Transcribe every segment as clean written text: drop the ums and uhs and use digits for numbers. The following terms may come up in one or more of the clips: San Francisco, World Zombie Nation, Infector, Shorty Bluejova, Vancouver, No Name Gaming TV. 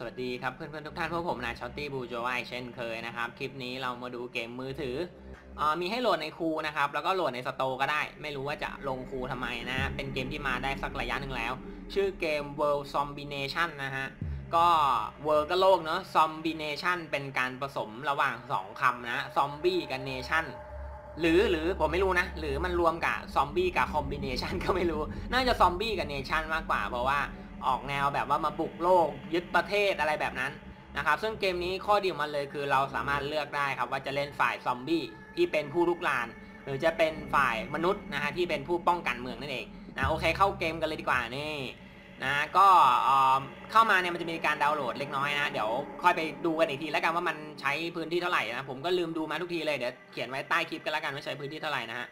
สวัสดีครับเพื่อนๆทุกท่านพวกผมนายช็อตตี้บูโจวายเช่นเคยนะครับคลิปนี้เรามาดูเกมมือถือมีให้โหลดในคูนะครับแล้วก็โหลดในสโตร์ก็ได้ไม่รู้ว่าจะลงคูทำไมนะเป็นเกมที่มาได้สักระยะหนึ่งแล้วชื่อเกม World Zombie Nation นะฮะก็ World ก็โลกเนอะ Zombie Nation เป็นการผสมระหว่าง2คำนะ Zombie กับ Nation หรือผมไม่รู้นะหรือมันรวมกับ Zombie กับ Combination ก็ไม่รู้น่าจะ Zombie กับ Nation มากกว่าเพราะว่าออกแนวแบบว่ามาบุกโลกยึดประเทศอะไรแบบนั้นนะครับซึ่งเกมนี้ข้อดีของมันเลยคือเราสามารถเลือกได้ครับว่าจะเล่นฝ่ายซอมบี้ที่เป็นผู้รุกรานหรือจะเป็นฝ่ายมนุษย์นะฮะที่เป็นผู้ป้องกันเมืองนั่นเองนะโอเคเข้าเกมกันเลยดีกว่านี่นะก็เข้ามาเนี่ยมันจะมีการดาวน์โหลดเล็กน้อยนะเดี๋ยวค่อยไปดูกันอีกทีแล้วกันว่ามันใช้พื้นที่เท่าไหร่นะผมก็ลืมดูมาทุกทีเลยเดี๋ยวเขียนไว้ใต้คลิปกันแล้วกันว่าใช้พื้นที่เท่าไหร่นะฮะ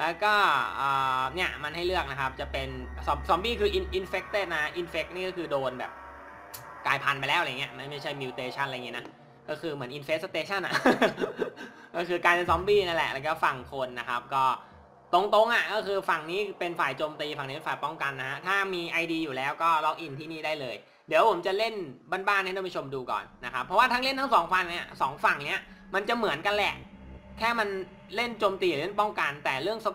แล้วก็เนี่ยมันให้เลือกนะครับจะเป็นซอมบี้คือ Infector นะ Infect นี่ก็คือโดนแบบกลายพันธุ์ไปแล้วอะไรเงี้ยไม่ใช่ Mutation อะไรเงี้ยนะก็คือเหมือน Infestation อ่ะ ก็คือกลายเป็นซอมบี้นั่นแหละแล้วก็ฝั่งคนนะครับก็ตรงๆอ่ะก็คือฝั่งนี้เป็นฝ่ายโจมตีฝั่งนี้เป็นฝ่ายป้องกันนะฮะถ้ามี ID อยู่แล้วก็ล็อกอินที่นี่ได้เลยเดี๋ยวผมจะเล่นบ้านๆให้ท่านผู้ชมดูก่อนนะครับเพราะว่าทั้งเล่นทั้ง2ฝั่งเนี่ยมันจะเหมือนกันแหละแค่มันเล่นโจมตีหรือเล่นป้องกันแต่เรื่องส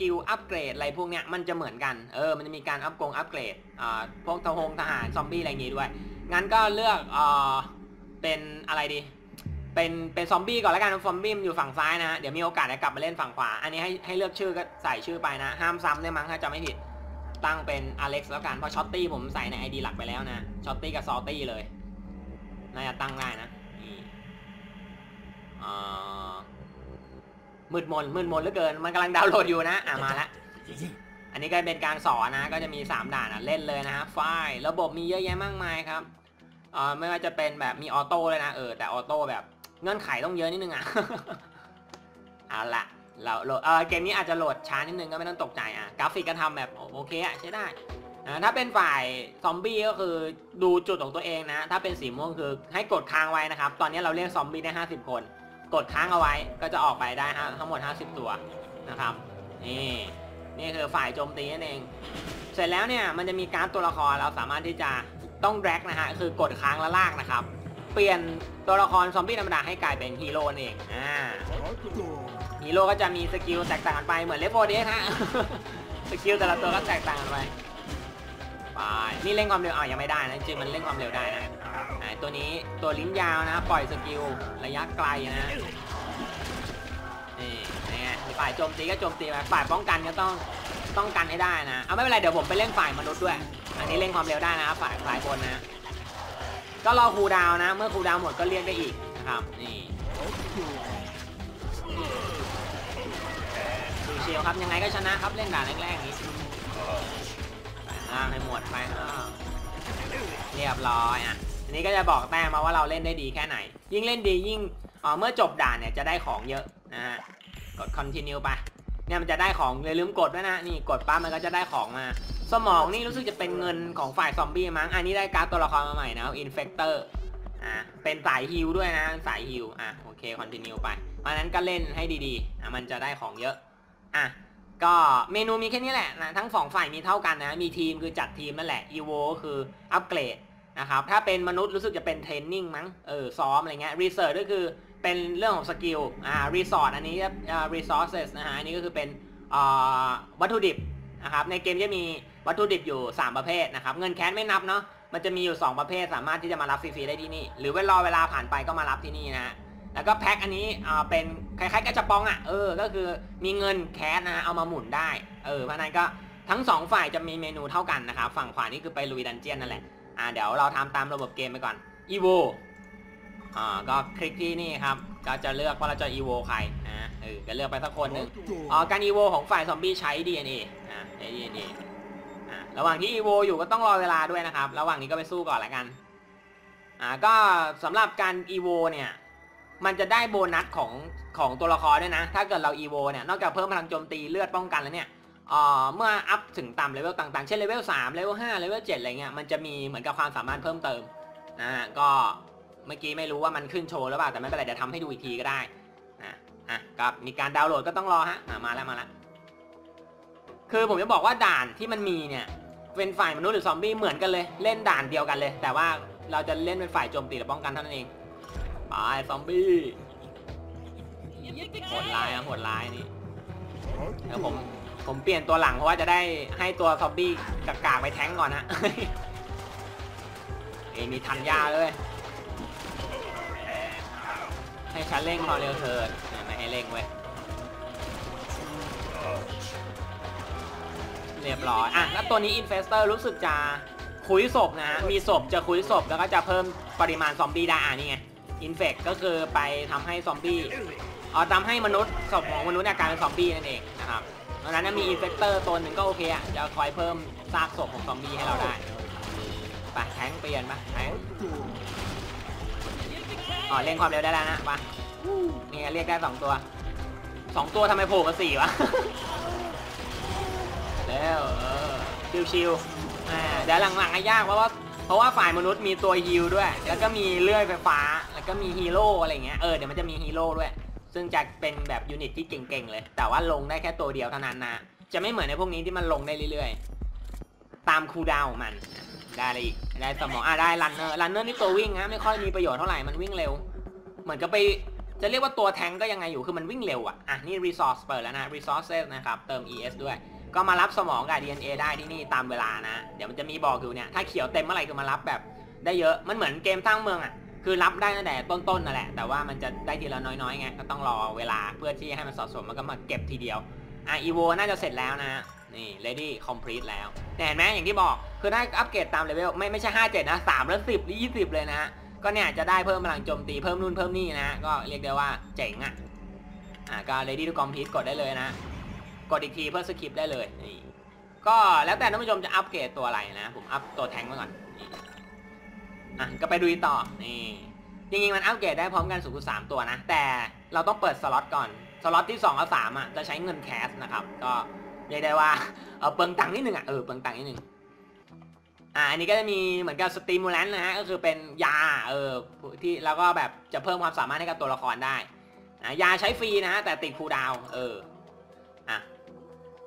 กิลอัปเกรดอะไรพวกเนี้ยมันจะเหมือนกันมันจะมีการอัปเกรดพวกทหารซอมบี้อะไรอย่างงี้ด้วยงั้นก็เลือกเป็นอะไรดีเป็นซอมบี้ก่อนแล้วกันซอมบี้มันอยู่ฝั่งซ้ายนะเดี๋ยวมีโอกาสจะกลับมาเล่นฝั่งขวาอันนี้ให้เลือกชื่อก็ใส่ชื่อไปนะห้ามซ้ำได้มั้งถ้าจะไม่ผิดตั้งเป็นอเล็กซ์แล้วกันเพราะช็อตตี้ผมใส่ใน ID หลักไปแล้วนะช็อตตี้กับซอตตี้เลยน่าจะตั้งได้นะมืดมนเหลือเกินมันกำลังดาวน์โหลดอยู่นะมาละอันนี้ก็เป็นการสอนนะก็จะมี3ด่านเล่นเลยนะฮะไฟล์ระบบมีเยอะแยะมากมายครับไม่ว่าจะเป็นแบบมีออโต้เลยนะแต่ออโต้แบบเงื่อนไขต้องเยอะนิดนึงอ่ะ เอาละเราโหลดเกมนี้อาจจะโหลดช้านิดนึงก็ไม่ต้องตกใจกราฟิกก็ทำแบบโอเคใช้ได้ถ้าเป็นฝ่ายซอมบี้ก็คือดูจุดของตัวเองนะถ้าเป็นสีม่วงคือให้กดค้างไว้นะครับตอนนี้เราเล่นซอมบี้ได้50คนกดค้างเอาไว้ก็จะออกไปได้ทั้งหมด50ตัวนะครับนี่คือฝ่ายโจมตีนั่นเองเสร็จแล้วเนี่ยมันจะมีการตัวละครเราสามารถที่จะต้องแดกนะฮะคือกดค้างแล้วลากนะครับเปลี่ยนตัวละครซอมบี้ธรรมดาให้กลายเป็นฮีโร่เองฮีโร่ก็จะมีสกิลแตกต่างกันไปเหมือนเลฟโฟเดสฮะ สกิลแต่ละตัวก็แตกต่างกันไปนี่เล่นความเร็วยังไม่ได้นะจริงมันเล่นความเร็วได้นะตัวนี้ตัวลิ้นยาวนะปล่อยสกิลระยะไกลนะนี่ฝ่ายโจมตีก็โจมตีไปฝ่ายป้องกันก็ต้องกันให้ได้นะไม่เป็นไรเดี๋ยวผมไปเล่นฝ่ายมนุษย์ด้วยอันนี้เล่นความเร็วได้นะฝ่ายคนนะก็รอคูลดาวน์นะเมื่อคูลดาวน์หมดก็เรียกได้อีกนะครับนี่ดูเชียวครับยังไงก็ชนะครับเล่นด่านแรกๆนี้ให้หมดไปเรียบร้อยอันนี้ก็จะบอกแต้มมาว่าเราเล่นได้ดีแค่ไหนยิ่งเล่นดียิ่งเมื่อจบด่านเนี่ยจะได้ของเยอะนะฮะกด continue ไปเนี่ยมันจะได้ของเลยลืมกดด้วยนะนี่กดปั๊บมันก็จะได้ของมาสมองนี่รู้สึกจะเป็นเงินของฝ่ายซอมบี้มั้งอันนี้ได้การ์ดตัวละครมาใหม่นะ Infector เป็นสายฮิลด้วยนะสายฮิลโอเค continue ไปเพราะนั้นก็เล่นให้ดีๆมันจะได้ของเยอะก็เมนูมีแค่นี้แหละนะทั้ง2ฝ่ายมีเท่ากันนะมีทีมคือจัดทีมนั่นแหละอีโวคืออัปเกรดนะครับถ้าเป็นมนุษย์รู้สึกจะเป็นเทรนนิ่งมั้งซ้อมอะไรเงี้ยรีเสิร์ชก็คือเป็นเรื่องของสกิลรีสอร์ทอันนี้รีซอสเซสนะฮะอันนี้ก็คือเป็นวัตถุดิบนะครับในเกมจะมีวัตถุดิบอยู่3ประเภทนะครับเงินแคชไม่นับเนาะมันจะมีอยู่2ประเภทสามารถที่จะมารับฟรีๆได้ที่นี่หรือรอเวลาผ่านไปก็มารับที่นี่นะแล้วก็แพ็คอันนี้เป็นคล้ายๆกระป๋องก็คือมีเงินแคชนะเอามาหมุนได้เพราะนั้นก็ทั้ง2ฝ่ายจะมีเมนูเท่ากันนะครับฝั่งขวานี่คือไปลุยดันเจียนนั่นแหละเดี๋ยวเราทำตามระบบเกมไปก่อนอีโวก็คลิกที่นี่ครับก็จะเลือกว่าเราจะอีโวใครก็เลือกไปสักคนหนึ่งการอีโวของฝ่ายซอมบี้ใช้ DNA ใช้ DNA ระหว่างที่อีโวอยู่ก็ต้องรอเวลาด้วยนะครับระหว่างนี้ก็ไปสู้ก่อนละกันก็สำหรับการอีโวเนี่ยมันจะได้โบนัสของตัวละครด้วยนะถ้าเกิดเราอีโวเนี่ยนอกจากเพิ่มพลังโจมตีเลือดป้องกันแล้วเนี่ยเมื่ออัพถึงต่ำเลเวลต่างๆเช่นเลเวล3เลเวล5เลเวล7อะไรเงี้ยมันจะมีเหมือนกับความสามารถเพิ่มเติมก็เมื่อกี้ไม่รู้ว่ามันขึ้นโชว์หรือเปล่าแต่ไม่เป็นไรเดี๋ยวทำให้ดูอีกทีก็ได้กับมีการดาวน์โหลดก็ต้องรอฮะมาแล้วคือผมจะบอกว่าด่านที่มันมีเนี่ยเป็นฝ่ายมนุษย์หรือซอมบี้เหมือนกันเลยเล่นด่านเดียวกันเลยแต่ว่า เราจะเล่นเป็นฝ่ายโจมตีและป้องกันเท่านั้นเองไปซอมบี้โหดร้ายนะโหดร้ายนี่แล้วผมเปลี่ยนตัวหลังเพราะว่าจะได้ให้ตัวซอมบี้กากๆไปแทงก่อนนะเอ้มีทันยาเลยให้ฉันเร่งพอเร็วเถิดไม่ให้เร่งเว้ยเรียบร้อยอ่ะแล้วตัวนี้ Infector รู้สึกจะคุยศพนะฮะมีศพจะคุยศพแล้วก็จะเพิ่มปริมาณซอมบี้ได้อ่ะนี่ไง Infect ก็คือไปทำให้ซอมบี้ทำให้มนุษย์ศพของมนุษย์กลายเป็นซอมบี้นั่นเองนะครับเพราะฉะนั้นมี Infector ตัวหนึ่งก็โอเคอ่ะจะคอยเพิ่มซากศพของซอมบี้ให้เราได้ไปแทงเปลี่ยนมาแทงเร่งความเร็วได้แล้วนะมาเนี่ยเรียกได้2 ตัวทำไมโผล่มา4วะแล้วชิวๆเดี๋ยวหลังๆก็ยากเพราะว่าฝ่ายมนุษย์มีตัวฮิลด้วยแล้วก็มีเลื่อยไฟฟ้าแล้วก็มีฮีโร่อะไรเงี้ยเดี๋ยวมันจะมีฮีโร่ด้วยซึ่งจะเป็นแบบยูนิตที่เก่งๆเลยแต่ว่าลงได้แค่ตัวเดียวเท่านั้นนะจะไม่เหมือนในพวกนี้ที่มันลงได้เรื่อยๆตามคูลดาวน์ของมันได้อะไรอีกได้สมองได้รันเนอร์นี่ตัววิ่งนะไม่ค่อยมีประโยชน์เท่าไหร่มันวิ่งเร็วเหมือนกับไปจะเรียกว่าตัวแทงก็ยังไงอยู่คือมันวิ่งเร็วอ่ะนี่ resource เปิดแล้วนะ resources นะครับเติม es ด้วยก็มารับสมองกับ DNA ได้ที่นี่ตามเวลานะเดี๋ยวมันจะมีบอกอยู่เนี่ยถ้าเขียวเต็มเมื่อไหร่ก็มารับแบบได้เยอะมันเหมือนเกมสร้างเมืองอ่ะคือรับได้ตั้งแต่ต้นๆนั่นแหละแต่ว่ามันจะได้ทีละน้อยๆไงก็ต้องรอเวลาเพื่อที่ให้มันสะสมแล้วก็มาเก็บทีเดียวอีโวน่าจะเสร็จแล้วนะนี่ ready complete แล้วเห็นไหมอย่างที่บอกคือถ้าอัปเกรดตามเลเวลไม่ใช่57นะ3แล้ว10หรือ20เลยนะก็เนี่ยจะได้เพิ่มพลังโจมตีเพิ่มนู่นเพิ่มนี่นะก็เรียกได้ว่าเจ๋งก็ ready to complete กดได้เลยนะกดอีกทีเพื่อสกิปได้เลยนี่ก็แล้วแต่ท่านผู้ชมจะอัปเกรดตัวอะไรนะผมอัปตัวแทงก์มาก่อนก็ไปดูต่อนี่จริงๆมันอัปเกรดได้พร้อมกันสูงสุด3ตัวนะแต่เราต้องเปิดสล็อตก่อนสล็อตที่2กับ3จะใช้เงินแคสนะครับก็เรียกได้ว่าเปิงตังนิดนึงเปิงตังนิดนึงอันนี้ก็จะมีเหมือนกับสติมูแลนต์นะฮะก็คือเป็นยาที่แล้วก็แบบจะเพิ่มความสามารถให้กับตัวละครได้ยาใช้ฟรีนะฮะแต่ติดคูลดาวน์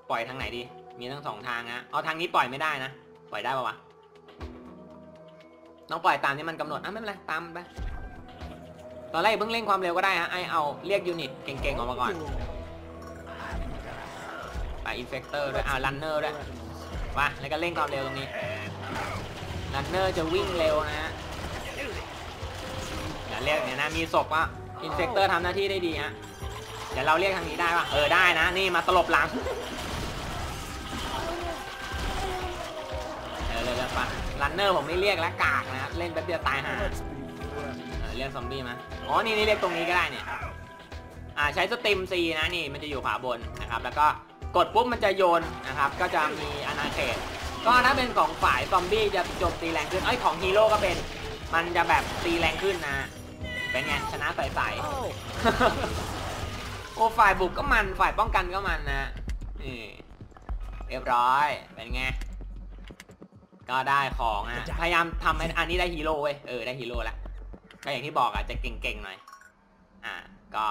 ปล่อยทางไหนดีมีทั้ง2ทางนะเอาทางนี้ปล่อยไม่ได้นะปล่อยได้ป่าวะต้องปล่อยตามที่มันกำหนดไม่เป็นไรตามไปตอนแรกเพิ่งเร่งความเร็วก็ได้ฮะเอาเรียกยูนิตเก่งๆออกมาก่อนไป Infector ด้วยรันเนอร์ด้วยมาแล้วก็เร่งความเร็วตรงนี้รันเนอร์จะวิ่งเร็วนะฮะเรียกเนี่ยนะมีศพว่า Infector ทำหน้าที่ได้ดีฮะเดี๋ยวเราเรียกทางนี้ได้ป่ะได้นะนี่มาตลบหลังเร็วๆป่ะรันเนอร์ผมไม่เรียกแล้วกากนะเล่นแป๊บเดียวตายห่าเรียกซอมบี้มานี่เรียกตรงนี้ก็ได้เนี่ยใช้สติมซีนะนี่มันจะอยู่ขวาบนนะครับแล้วก็กดปุ๊บมันจะโยนนะครับก็จะมีอนาเขตก็ถ้าเป็นของฝ่ายซอมบี้จะโจมตีแรงขึ้นของฮีโร่ก็เป็นมันจะแบบตีแรงขึ้นนะเป็นไงชนะใสๆฝ่ายบุกก็มันฝ่ายป้องกันก็มันนะนี่เรียบร้อยเป็นไงก็ได้ของพยายามทำให้อันนี้ได้ฮีโร่เว้ยได้ฮีโร่แล้วก็อย่างที่บอกจะเก่งๆหน่อยก็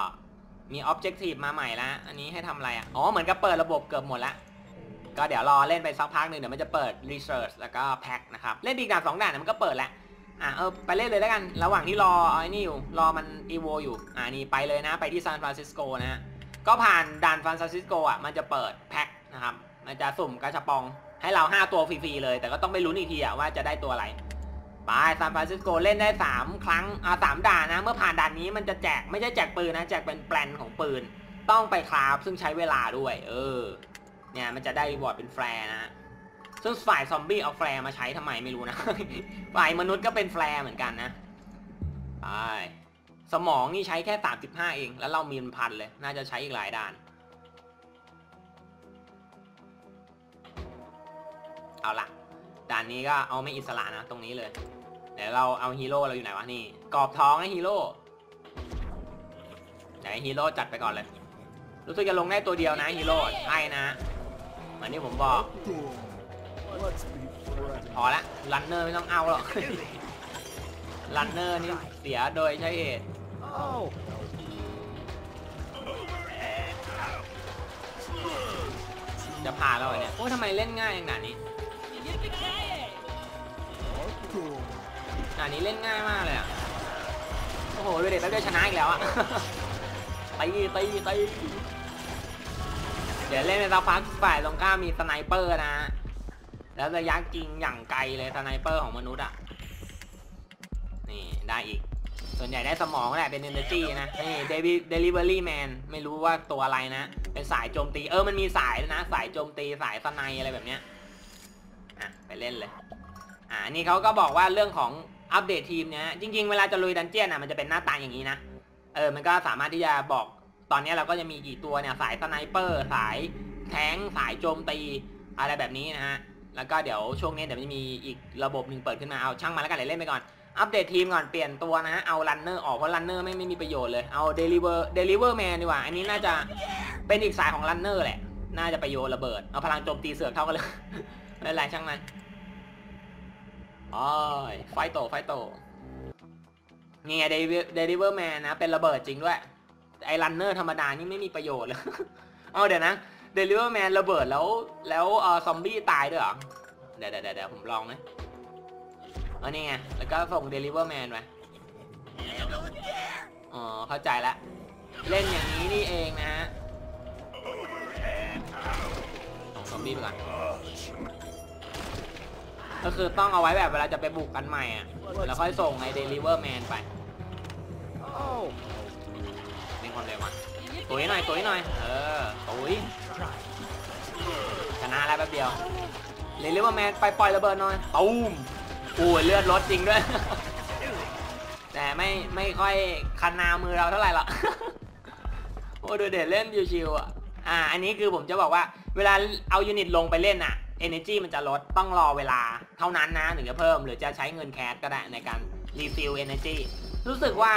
มี Objective มาใหม่แล้วอันนี้ให้ทำอะไรเหมือนกับเปิดระบบเกือบหมดแล้วก็เดี๋ยวรอเล่นไปสักพักหนึ่งเดี๋ยวมันจะเปิด Research แล้วก็แพ็คนะครับเล่นดีกว่า2 ด่านมันก็เปิดแล้วไปเล่นเลยแล้วกันระหว่างที่รอไอ้นี่อยู่รอมันอีโวอยู่นี่ไปเลยนะไปที่ซานฟรานซิสโกนะฮะก็ผ่านด่านซานฟรานซิสโกมันจะเปิดแพ็คนะครับมันจะสุ่มกระชับปองให้เรา5 ตัวฟรีๆเลยแต่ก็ต้องไปลุ้นอีกทีว่าจะได้ตัวอะไรไปซานฟรานซิสโกเล่นได้3 ครั้ง3 ด่านนะเมื่อผ่านด่านนี้มันจะแจกไม่ใช่แจกปืนนะแจกเป็นแปลนของปืนต้องไปคราฟซึ่งใช้เวลาด้วยเนี่ยมันจะได้รีวอร์ดเป็นแฟร์นะซึ่งฝ่ายซอมบี้เอาแฟร์มาใช้ทำไมไม่รู้นะ ฝ่ายมนุษย์ก็เป็นแฟร์เหมือนกันนะไปสมองนี่ใช้แค่35เองแล้วเรามี1,000เลยน่าจะใช้อีกหลายด่านเอาละด่านนี้ก็เอาไม่อิสระนะตรงนี้เลยเดี๋ยวเราเอาฮีโร่เราอยู่ไหนวะนี่กรอบท้องให้ฮีโร่ไหนฮีโร่จัดไปก่อนเลยรู้สึกจะลงได้ตัวเดียวนะฮีโร่ใช่นะเหมือนที่ผมบอกพอละรันเนอร์ไม่ต้องเอาหรอกรันเนอร์นี่เสียโดยใช่เหตุจะผ่านแล้วเนี่ยทำไมเล่นง่ายอย่างนี้ ด่านนี้เล่นง่ายมากเลยอ่ะโอ้โหเวเดตได้ชนะอีกแล้วอ่ะตีเดี๋ยวเล่นในตาฟ้าฝ่ายตรงข้ามมีสไนเปอร์นะแล้วระยะยิงอย่างไกลเลยสไนเปอร์ของมนุษย์อ่ะนี่ได้อีกส่วนใหญ่ได้สมองแหละเป็น energy นะนี่ delivery man ไม่รู้ว่าตัวอะไรนะเป็นสายโจมตีมันมีสายนะสายโจมตีสายสไนอะไรแบบเนี้ยอ่ะไปเล่นเลยนี่เขาก็บอกว่าเรื่องของอัปเดตทีมเนี่ยจริงๆเวลาจะลุยดันเจี้ยนอ่ะมันจะเป็นหน้าตาอย่างนี้นะมันก็สามารถที่จะบอกตอนนี้เราก็จะมีกี่ตัวเนี่ยสายสไนเปอร์สายแทงสายโจมตีอะไรแบบนี้นะฮะแล้วก็เดี๋ยวช่วงนี้เดี๋ยวจะมีอีกระบบหนึ่งเปิดขึ้นมาเอาช่างมันแล้วกันเดี๋ยวเล่นไปก่อนอัปเดตทีมก่อนเปลี่ยนตัวนะฮะเอารันเนอร์ออกเพราะรันเนอร์ไม่มีประโยชน์เลยเอาเดลิเวอร์แมนดีกว่าอันนี้น่าจะเป็นอีกสายของรันเนอร์แหละน่าจะประโยชน์ระเบิดเอาพลังโจมตีเสือกเท่ากันเลยไม่เป็นไรช่างมันอ๋อไฟโตนี่ไงเดลิเวอร์แมนนะเป็นระเบิดจริงด้วยไอ้รันเนอร์ธรรมดานี่ไม่มีประโยชน์เลยเอาเดี๋ยวนะเดลิเวอร์แมนระเบิดแล้วซอมบี้ตายด้วยเหรอเดี๋ยวผมลองนะอันนี้ไงแล้วก็ส่งเดลิเวอร์แมนไปอ๋อเข้าใจละเล่นอย่างนี้นี่เองนะฮะส่งซอมบี้ไปก่อนก็คือต้องเอาไว้แบบเวลาจะไปบุกกันใหม่อ่ะแล้วค่อยส่งไอ้เดลิเวอร์แมนไปเล่นความเร็วมาตุ๋ยหน่อยตุ๋ยชนะแล้วแป๊บเดียวเดลิเวอร์แมนไปปล่อยระเบิดหน่อยตูมเลือดลดจริงด้วยแต่ไม่ค่อยคันนามือเราเท่าไหร่หรอกโอ้ดูเด็ดเล่นชิวๆอันนี้คือผมจะบอกว่าเวลาเอายูนิตลงไปเล่นอ่ะ energy มันจะลดต้องรอเวลาเท่านั้นนะถึงจะเพิ่มหรือจะใช้เงินแคสก็ได้ในการรีฟิล energy รู้สึกว่า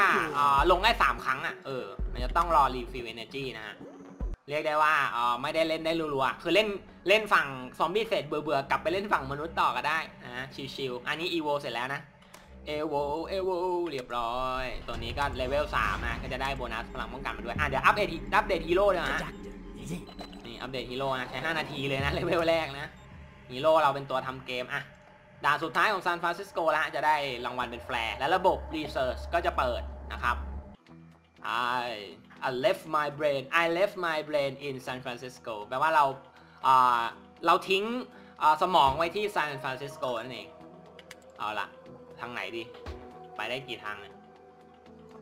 ลงได้3 ครั้งอ่ะมันจะต้องรอรีฟิล energy นะฮะเรียกได้ว่าไม่ได้เล่นได้รัวๆคือเล่นฝั่งซอมบี้เสร็จเบื่อๆกลับไปเล่นฝั่งมนุษย์ต่อก็ได้นะชิวๆอันนี้อีโวเสร็จแล้วนะเอโวเรียบร้อยตัวนี้ก็เลเวล3นะก็จะได้โบนัสพลังป้องกันมาด้วยเดี๋ยวอัปเดตฮีโร่ด้วยนะนี่อัปเดตฮีโร่นะใช้5นาทีเลยนะเลเวลแรกนะฮีโร่เราเป็นตัวทำเกมด่านสุดท้ายของซานฟรานซิสโกละจะได้รางวัลเป็นแฟลชและระบบรีเสิร์ชก็จะเปิดนะครับI left my brain in San Francisco แปลว่าเราทิ้งสมองไว้ที่ซานฟรานซิสโกนั่นเองเอาละทางไหนดีไปได้กี่ทางเนี่ย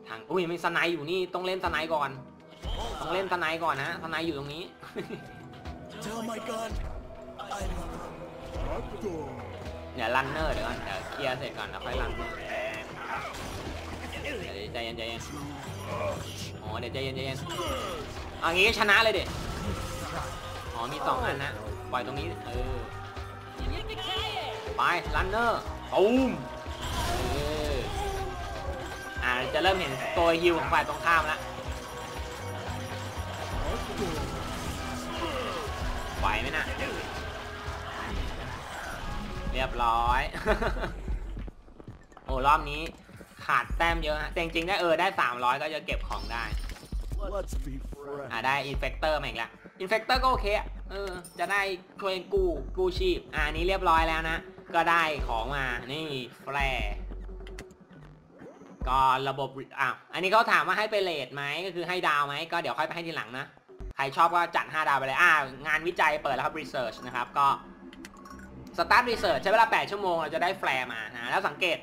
ทางอุ้ยมีสไนอยู่นี่ต้องเล่นสไนก่อนนะสไนอยู่ตรงนี้ เดี๋ยวรันเนอร์เดี๋ยวเคลียร์เสร็จก่อนแล้วค่อยรันใจเย็นอ๋อเดี๋ยวใจเย็นเอางี้ชนะเลยเด็กอ๋อมี2อันนะปล่อยตรงนี้ไปรันเนอร์ตูมจะเริ่มเห็นตัวฮิวของฝ่ายตรงข้ามแล้วไหวไหมนะเรียบร้อย โอ้รอบนี้ขาดแต้มเยอะฮะจริงๆได้ได้300ก็จะเก็บของได้ได้ Infector มาอีกแล้ว Infector ก็โอเคจะได้ช่วยกู้ชีพนี้เรียบร้อยแล้วนะก็ได้ของมานี่แฟร์ก็ระบบอันนี้เขาถามว่าให้ไปเรทไหมก็คือให้ดาวไหมก็เดี๋ยวค่อยไปให้ทีหลังนะใครชอบก็จัด5 ดาวไปเลยงานวิจัยเปิดแล้วครับ Research นะครับก็ Start Research ใช้เวลา8 ชั่วโมงเราจะได้แฟร์มานะแล้วสังเกต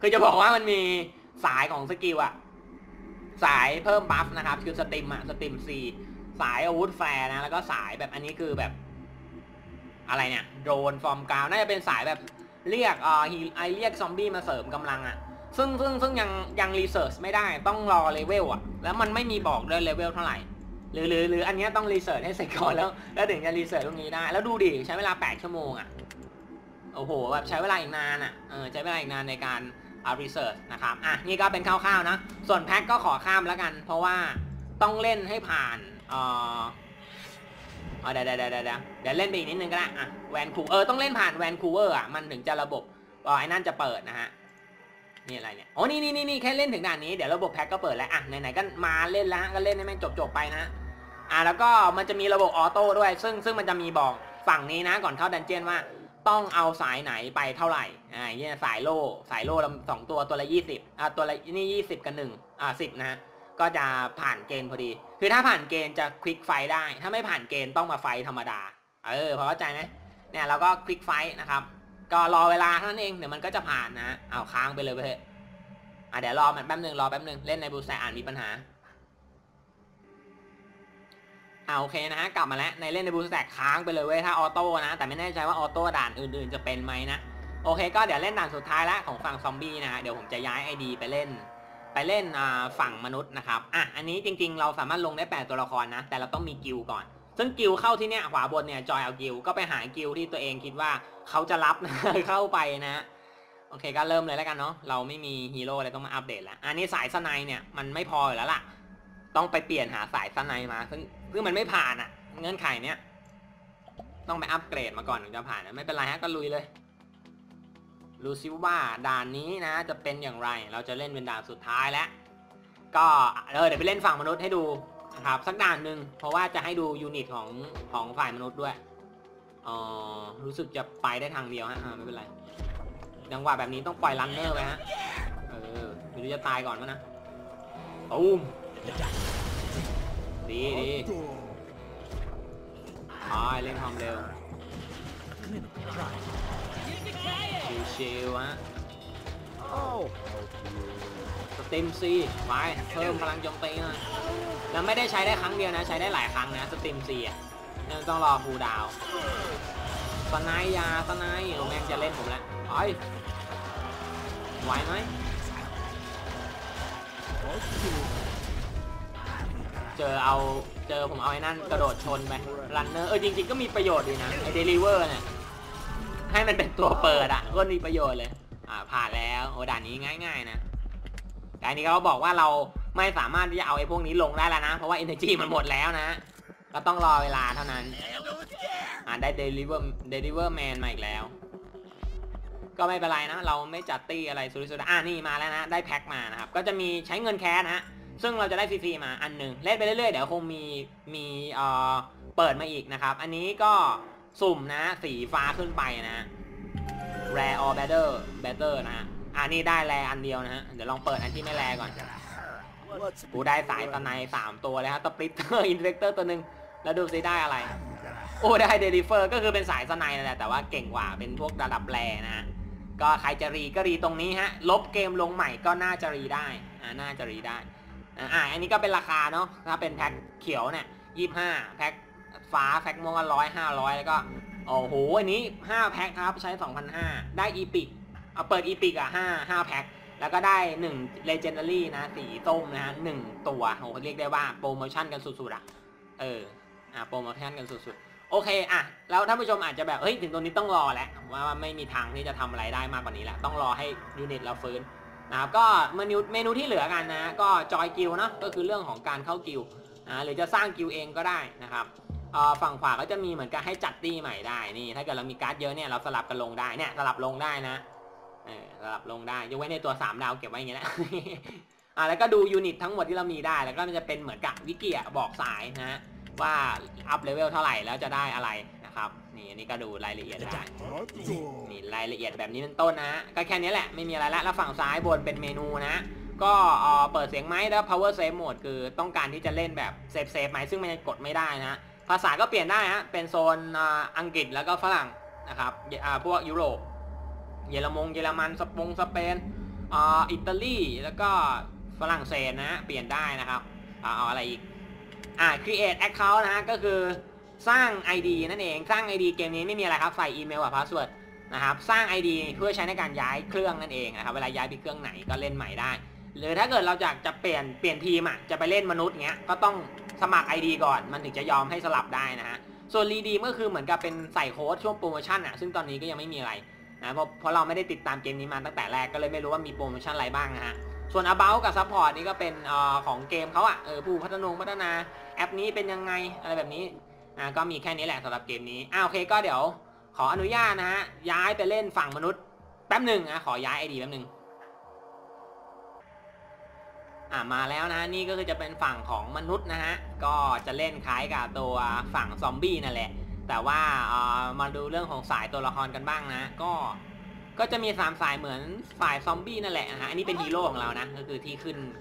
คือจะบอกว่ามันมีสายของสกิลสายเพิ่มบัฟนะครับคือสติม4สายอาวุธแฟร์นะแล้วก็สายแบบอันนี้คือแบบอะไรเนี่ยโดรนฟอร์มกราวน่าจะเป็นสายแบบเรียกเรียกซอมบี้มาเสริมกำลังซึ่งยังรีเสิร์ชไม่ได้ต้องรอเลเวลแล้วมันไม่มีบอกเลยเลเวลเท่าไหร่หรืออันนี้ต้องรีเสิร์ชให้เสร็จก่อนแล้วถึงจะรีเสิร์ชตรงนี้ได้แล้วดูดิใช้เวลา8 ชั่วโมงโอ้โหแบบใช้เวลาอีกนานใช้เวลาอีกนานในการresearch นะครับนี่ก็เป็นคร่าวๆนะส่วนแพ็คก็ขอข้ามแล้วกันเพราะว่าต้องเล่นให้ผ่านเดี๋ยวเล่นไปอีกนิดนึงก็ได้แวนคูต้องเล่นผ่านแวนคูเวอร์มันถึงจะระบบไอ้นั่นจะเปิดนะฮะนี่อะไรเนี่ยนี่แค่เล่นถึงด่านนี้เดี๋ยวระบบแพ็คก็เปิดแล้วไหนๆก็มาเล่นแล้วก็เล่นให้มันจบไปนะแล้วก็มันจะมีระบบออโต้ด้วยซึ่งมันจะมีบอกฝั่งนี้นะก่อนเข้าดันเจี้ยนว่า ต้องเอาสายไหนไปเท่าไหร่เนี่ยสายโล่2 ตัวตัวละ20ตัวละนี่20 กับ 110นะฮะก็จะผ่านเกณฑ์พอดีคือถ้าผ่านเกณฑ์จะคลิกไฟได้ถ้าไม่ผ่านเกณฑ์ต้องมาไฟธรรมดาพอเข้าใจไหมเนี่ยเราก็คลิกไฟนะครับก็รอเวลาเท่านั้นเองเดี๋ยวมันก็จะผ่านนะเอาค้างไปเลยไปเถอะเดี๋ยวรอมันแป๊บนึงเล่นในบูสไซอ่านมีปัญหาโอเคนะฮะกลับมาแล้วในเล่นในบูสแตกค้างไปเลยเว้ยถ้าออโต้นะแต่ไม่แน่ใจว่าออโต้ด่านอื่นๆจะเป็นไหมนะโอเคก็เดี๋ยวเล่นด่านสุดท้ายละของฝั่งซอมบี้นะฮะเดี๋ยวผมจะย้าย ID ไปเล่นฝั่งมนุษย์นะครับอันนี้จริงๆเราสามารถลงได้8 ตัวละครนะแต่เราต้องมีกิลก่อนซึ่งกิลเข้าที่เนี้ยขวาบนเนี่ยจอยเอากิลก็ไปหากิลที่ตัวเองคิดว่าเขาจะรับ เข้าไปนะโอเคก็เริ่มเลยแล้วกันเนาะเราไม่มีฮีโร่อะไรต้องมาอัปเดตแล้วอันนี้สายสไนเนี่ยมันไม่พออยู่แล้วล่ะต้องไปเปลี่ยนหาสายสไนมาซึ่งมันไม่ผ่านเงื่อนไขเนี้ยต้องไปอัปเกรดมาก่อนถึงจะผ่านไม่เป็นไรฮะก็ลุยเลยรู้ซิว่าด่านนี้นะจะเป็นอย่างไรเราจะเล่นเป็นด่านสุดท้ายแล้วก็เดี๋ยวไปเล่นฝั่งมนุษย์ให้ดูนะครับสักด่านหนึ่งเพราะว่าจะให้ดูยูนิตของฝ่ายมนุษย์ด้วยรู้สึกจะไปได้ทางเดียวฮะไม่เป็นไรจังหวะแบบนี้ต้องปล่อยลันเนอร์ไปฮะไม่รู้จะตายก่อนมั้ยนะตูมดีเล่นความเร็วชิวๆฮะสติมซีไปเพิ่มพลังโจมตีนะแล้วไม่ได้ใช้ได้ครั้งเดียวนะใช้ได้หลายครั้งนะสติมซีต้องรอคูลดาวน์สไนยาสไนโอแมนจะเล่นผมแล้วไหวไหมเจอผมเอาไอ้นั่นกระโดดชนไปรันเนอร์จริงๆก็มีประโยชน์ดีนะไอ้เดลิเวอร์เนี่ยให้มันเป็นตัวเปิดก็มีประโยชน์เลยผ่านแล้วด่านนี้ง่ายๆนะแต่อันนี้เขาบอกว่าเราไม่สามารถที่จะเอาไอ้พวกนี้ลงได้แล้วนะเพราะว่า energy มันหมดแล้วนะก็ต้องรอเวลาเท่านั้นได้เดลิเวอร์แมนมาอีกแล้วก็ไม่เป็นไรนะเราไม่จัดตี้อะไรสุดๆนี่มาแล้วนะได้แพ็คมานะครับก็จะมีใช้เงินแคสนะฮะซึ่งเราจะได้ฟรีๆมาอันหนึ่งเล่นไปเรื่อยๆเดี๋ยวคงมีเปิดมาอีกนะครับอันนี้ก็สุ่มนะสีฟ้าขึ้นไปนะ rare or better นะฮะนี่ได้แรอันเดียวนะฮะเดี๋ยวลองเปิดอันที่ไม่แรก่อนกูได้สายตะไน3 ตัวเลยฮะสปลิตเตอร์อินเฟคเตอร์ตัวหนึ่งแล้วดูซิได้อะไรได้เดลิเฟอร์ก็คือเป็นสายตะไนนั่นแหละแต่ว่าเก่งกว่าเป็นพวกระดับแรนะฮะก็ใครจะรีก็รีตรงนี้ฮะลบเกมลงใหม่ก็น่าจะรีได้อันนี้ก็เป็นราคาเนาะถ้าเป็นแพ็คเขียวเนี่ย25แพ็คฟ้าแพ็คม่วง100 500แล้วก็อันนี้5 แพ็คครับใช้ 2,500 ได้อีพิกเปิดอีพิก5 แพ็คแล้วก็ได้1 Legendary นะสีส้มนะฮะ1 ตัวเรียกได้ว่าโปรโมชั่นกันสุดๆโปรโมชั่นกันสุดๆโอเคแล้วท่านผู้ชมอาจจะแบบเฮ้ยถึงตรงนี้ต้องรอแล้วว่าไม่มีทางที่จะทำอะไรได้มากกว่านี้แล้วต้องรอให้ยูนิตเราฟื้นนะครับก็เมนูที่เหลือกันนะก็จอยกิลเนาะก็คือเรื่องของการเข้ากิลหรือจะสร้างกิลเองก็ได้นะครับฝั่งขวาก็จะมีเหมือนกันให้จัดตี้ใหม่ได้นี่ถ้าเกิดเรามีการ์ดเยอะเนี่ยเราสลับกันลงได้เนี่ยสลับลงได้นะสลับลงได้ยกไว้ในตัว3 ดาวเก็บไว้อย่างเงี้ยแหละแล้วก็ดูยูนิตทั้งหมดที่เรามีได้แล้วก็มันจะเป็นเหมือนกับวิกิบอกสายนะว่าอัพเลเวลเท่าไหร่แล้วจะได้อะไรนะครับนี่อันนี้ก็ดูรายละเอียดได้นี่รายละเอียดแบบนี้เป็นต้นนะก็แค่นี้แหละไม่มีอะไรละแล้วฝั่งซ้ายบนเป็นเมนูนะก็เปิดเสียงไม้แล้ว power save mode คือต้องการที่จะเล่นแบบเซฟไหมซึ่งมันกดไม่ได้นะภาษาก็เปลี่ยนได้ฮะเป็นโซนอังกฤษแล้วก็ฝรั่งนะครับพวกยุโรปเยอรมันสเปนอิตาลีแล้วก็ฝรั่งเศสนะเปลี่ยนได้นะครับเอาอะไรอีกcreate account นะฮะก็คือสร้าง ID นั่นเองสร้าง ID เกมนี้ไม่มีอะไรครับใส่อีเมลกับพาสเวิร์ดนะครับสร้าง ID เพื่อใช้ในการย้ายเครื่องนั่นเองนะครับเวลาย้ายไปเครื่องไหนก็เล่นใหม่ได้หรือถ้าเกิดเราจะเปลี่ยนทีมจะไปเล่นมนุษย์เงี้ยก็ต้องสมัคร ID ก่อนมันถึงจะยอมให้สลับได้นะฮะส่วนรีดีมก็คือเหมือนกับเป็นใส่โค้ดช่วงโปรโมชั่นซึ่งตอนนี้ก็ยังไม่มีอะไรนะเพราะเราไม่ได้ติดตามเกมนี้มาตั้งแต่แรกก็เลยไม่รู้ว่ามีโปรโมชั่นอะไรบ้างนะฮะส่วน about กับ support นี่ก็เป็นของเกมเขาผู้พัฒนาแอปนี้เป็นยังไงอะไรแบบนี้ก็มีแค่นี้แหละสำหรับเกมนี้โอเคก็เดี๋ยวขออนุญาตนะฮะย้ายไปเล่นฝั่งมนุษย์แป๊บหนึ่งขอย้าย ID แป๊บหนึ่งมาแล้วนะนี่ก็คือจะเป็นฝั่งของมนุษย์นะฮะก็จะเล่นคล้ายกับตัวฝั่งซอมบี้นั่นแหละ แต่ว่ามาดูเรื่องของสายตัวละครกันบ้างนะก็จะมี3สายเหมือนสายซอมบี้นั่นแหละนะฮะอันนี้เป็นฮีโร่ของเรานะก็คือที่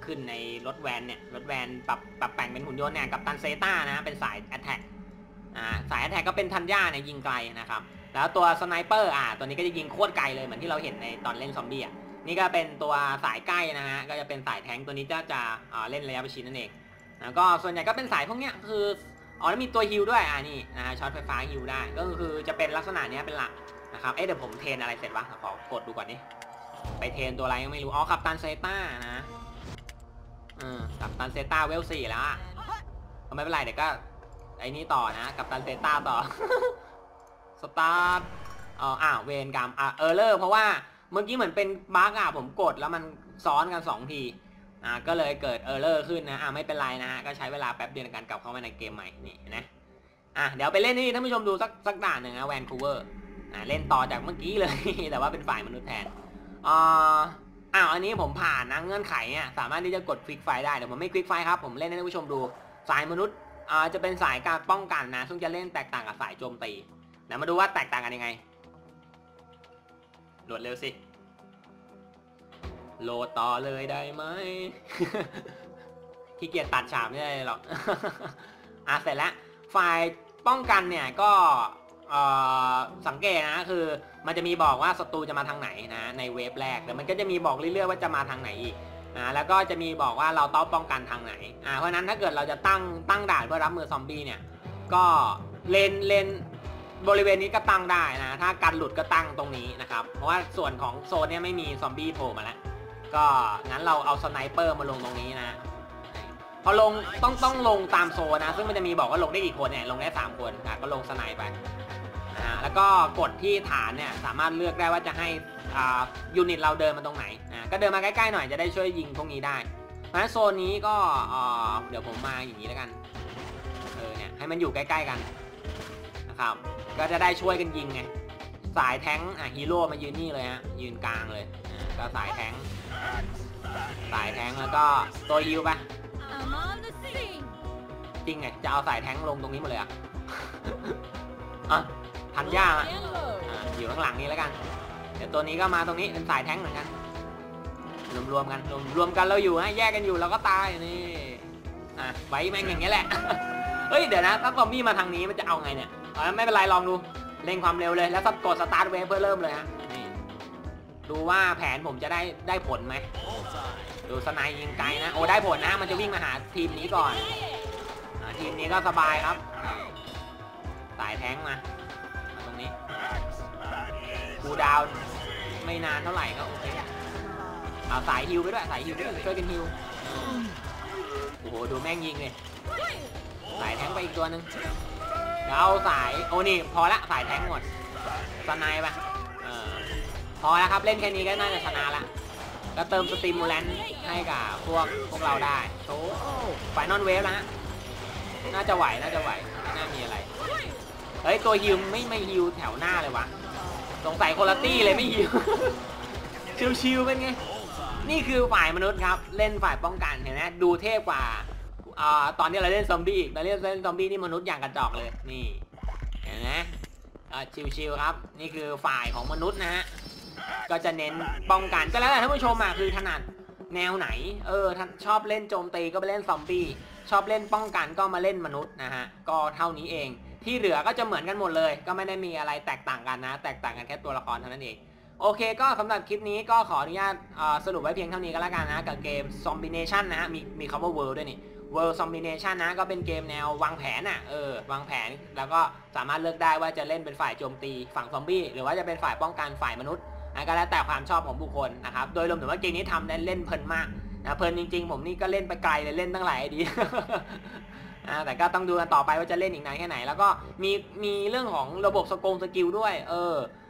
ขึ้นในรถแวนเนี่ยรถแวนปรับแต่งเป็นหุ่นยนต์เนี่ยกับตันเซต้านะเป็นสายแอตแทกสายแอตแทกก็เป็นทันย่าเนี่ยยิงไกลนะครับแล้วตัวสไนเปอร์ตัวนี้ก็จะยิงโคตรไกลเลยเหมือนที่เราเห็นในตอนเล่นซอมบี้นี่ก็เป็นตัวสายใกล้นะฮะก็จะเป็นสายแทงตัวนี้จะเล่นระยะประชิดนั่นเองแล้วก็ส่วนใหญ่ก็เป็นสายพวกเนี้ยคือแล้วมีตัวฮิลด้วยนี่นะฮะช็อตไฟฟ้าฮิลได้ก็คือจะเป็นลักษณะเนี้ยเป็นหลักนะครับเดี๋ยวผมเทนอะไรเสร็จวะขอกดดูก่อนดิไปเทนตัวอะไรยังไม่รู้กัปตันเซต้านะกัปตันเซต้าเวล4แล้วก็ไม่เป็นไรเดี๋ยวก็ไอ้นี่ต่อนะกัปตันเซต้าต่อสตาร์ทเวรกรรมเออร์เลอร์เพราะว่าเมื่อกี้เหมือนเป็นบั๊กผมกดแล้วมันซ้อนกัน2ทีก็เลยเกิดเออร์เลอร์ขึ้นนะไม่เป็นไรนะฮะก็ใช้เวลาแป๊บเดียวในการกลับเข้ามาในเกมใหม่นี่นะเดี๋ยวไปเล่นนี่ท่านผู้ชมดูสักด่านหนึ่งนะแวนคูเวอร์เล่นต่อจากเมื่อกี้เลย แต่ว่าเป็นฝ่ายมนุษย์แทนอันนี้ผมผ่านนะเงื่อนไขเนี่ยสามารถที่จะกดคลิกไฟได้แต่ผมไม่คลิกไฟครับผมเล่นให้ท่านผู้ชมดูสายมนุษย์จะเป็นสายการป้องกันนะซึ่งจะเล่นแตกต่างกับสายโจมตีเดี๋ยวมาดูว่าแตกต่างกันยังไงโหลดเร็วสิโหลดต่อเลยได้ไหม ขี้เกียจตัดฉากไม่ได้หรอก เสร็จแล้วฝ่ายป้องกันเนี่ยก็สังเกตนะคือมันจะมีบอกว่าศัตรูจะมาทางไหนนะในเวฟแรกแต่มันก็จะมีบอกเรื่อยๆว่าจะมาทางไหนอีกแล้วก็จะมีบอกว่าเราต้องป้องกันทางไหนเพราะนั้นถ้าเกิดเราจะตั้งด่านเพื่อรับมือซอมบี้เนี่ยก็เลนบริเวณนี้ก็ตั้งได้นะถ้าการหลุดก็ตั้งตรงนี้นะครับเพราะว่าส่วนของโซนเนี่ยไม่มีซอมบี้โผล่มาแล้วก็งั้นเราเอาสไนเปอร์มาลงตรงนี้นะพอลงต้องลงตามโซนนะซึ่งมันจะมีบอกว่าลงได้กี่คนเนี่ยลงได้3คนก็ลงสไนไปแล้วก็กดที่ฐานเนี่ยสามารถเลือกได้ว่าจะให้ยูนิตเราเดินมาตรงไหนก็เดินมาใกล้ๆหน่อยจะได้ช่วยยิงพวกนี้ได้เพราะฉะนั้นโซนนี้ก็เดี๋ยวผมมาอย่างนี้แล้วกันเนี่ยให้มันอยู่ใกล้ๆกันนะครับก็จะได้ช่วยกันยิงไงสายแท้งฮีโร่มายืนนี่เลยฮะยืนกลางเลยก็สายแท้งแล้วก็ตัวฮิวไปจริงไงจะเอาสายแท้งลงตรงนี้หมดเลยทันยากอยู่ข้างหลังนี้แล้วกันเดี๋ยวตัวนี้ก็มาตรงนี้เป็นสายแท้งเหมือนกันรวมกันเราอยู่นะแยกกันอยู่เราก็ตายนี่ไว้แม่งอย่างเงี้ยแหละ เฮ้ยเดี๋ยวนะถ้าซอมบี้มาทางนี้มันจะเอาไงเนี่ยไม่เป็นไรลองดูเร่งความเร็วเลยแล้วกดสตาร์ทเวฟเพื่อเริ่มเลยฮะนี่ดูว่าแผนผมจะได้ผลไหมดูสไนป์ยิงไกลนะโอ้ได้ผลนะมันจะวิ่งมาหาทีมนี้ก่อนทีมนี้ก็สบายครับสายแท้งมาตรงนี้กูดาวไม่นานเท่าไหร่ก็โอเคเอาสายฮิวไปด้วยสายฮิวด้วยช่วยกันฮิวโอ้โหดูแม่งยิงเลยสายแท้งไปอีกตัวนึงเอาสายโอ้นี่พอละสายแทงหมดสไนป์ไปพอแล้วครับเล่นแค่นี้ก็น่าจะชนะละก็เติมสติมูลแลนต์ให้กับพวกเราได้โอ้ไฟนอลเวฟนะฮะน่าจะไหวน่ามีอะไรเฮ้ยตัวฮิวไม่ฮิวแถวหน้าเลยวะสงสัยโคลาตี้เลยไม่ฮิว ชิวๆเป็นไงนี่คือฝ่ายมนุษย์ครับเล่นฝ่ายป้องกันเห็นไหมดูเท่กว่าตอนนี้เราเล่นซอมบี้นี่มนุษย์อย่างกระจอกเลยนี่เห็นไหมชิวๆครับนี่คือฝ่ายของมนุษย์นะฮะก็จะเน้นป้องกันก็แล้วแต่ท่านผู้ชมคือถนัดแนวไหนชอบเล่นโจมตีก็ไปเล่นซอมบี้ชอบเล่นป้องกันก็มาเล่นมนุษย์นะฮะก็เท่านี้เองที่เหลือก็จะเหมือนกันหมดเลยก็ไม่ได้มีอะไรแตกต่างกันนะแตกต่างกันแค่ตัวละครเท่านั้นเองโอเคก็สำหรับคลิปนี้ก็ขออนุญาตสรุปไว้เพียงเท่านี้ก็แล้วกันนะกับเกม Zombie Nation นะฮะมีคำว่า World ด้วยนี่World Zombie Nation นะก็เป็นเกมแนววางแผนวางแผนแล้วก็สามารถเลือกได้ว่าจะเล่นเป็นฝ่ายโจมตีฝั่งซอมบี้หรือว่าจะเป็นฝ่ายป้องกันฝ่ายมนุษย์ก็แล้วแต่ความชอบของบุคคลนะครับโดยรวมถือว่าเกมนี้ทำได้เล่นเพลินมากนะเพลินจริงๆผมนี่ก็เล่นไปไกลเลยเล่นตั้งหลายดี แต่ก็ต้องดูกันต่อไปว่าจะเล่นอีกนานแค่ไหนแล้วก็มีเรื่องของระบบสกิลด้วย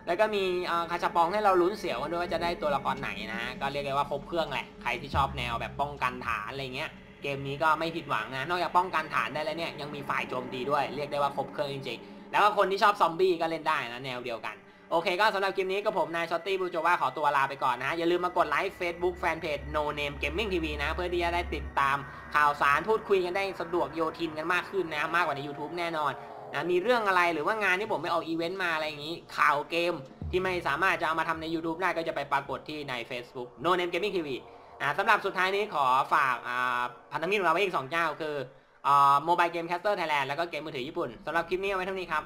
แล้วก็มีคาชาปองให้เราลุ้นเสียวกันด้วยว่าจะได้ตัวละครไหนนะก็เรียกได้ว่าครบเครื่องแหละใครที่ชอบแนวแบบป้องกันฐานอะไรเงี้ยเกมนี้ก็ไม่ผิดหวังนะนอกจากป้องกันฐานได้แล้วเนี่ยยังมีฝ่ายโจมตีด้วยเรียกได้ว่าครบเครื่องจริงๆแล้วก็คนที่ชอบซอมบี้ก็เล่นได้นะแนวเดียวกันโอเคก็สำหรับคลิปนี้ก็ผมนายช็อตตี้บูโจว่าขอตัวลาไปก่อนนะอย่าลืมมากดไลค์ Facebook แฟนเพจ No Name Gaming TV นะเพื่อที่จะได้ติดตามข่าวสารพูดคุยกันได้สะดวกโยทินกันมากขึ้นนะมากกว่าใน YouTube แน่นอน มีเรื่องอะไรหรือว่างานที่ผมไม่ออกอีเวนต์มาอะไรอย่างนี้ข่าวเกมที่ไม่สามารถจะเอามาทำใน YouTube ได้ก็จะไปปรากฏที่ใน Facebook No Name Gaming TV สำหรับสุดท้ายนี้ขอฝากพันธมิตรของเราไว้อีก2 เจ้าคือ Mobile Game Caster Thailand แล้วก็เกมมือถือญี่ปุ่นสำหรับคลิปนี้เอาไว้เท่านี้ครับ